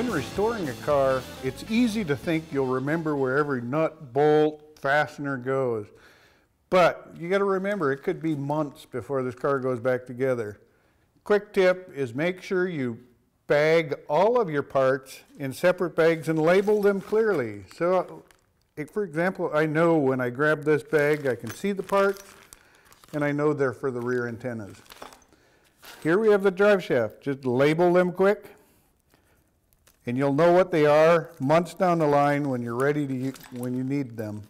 When restoring a car, it's easy to think you'll remember where every nut, bolt, fastener goes. But you got to remember, it could be months before this car goes back together. Quick tip is make sure you bag all of your parts in separate bags and label them clearly. So, for example, I know when I grab this bag, I can see the parts, and I know they're for the rear antennas. Here we have the drive shaft. Just label them quick, and you'll know what they are months down the line when you're ready to, when you need them.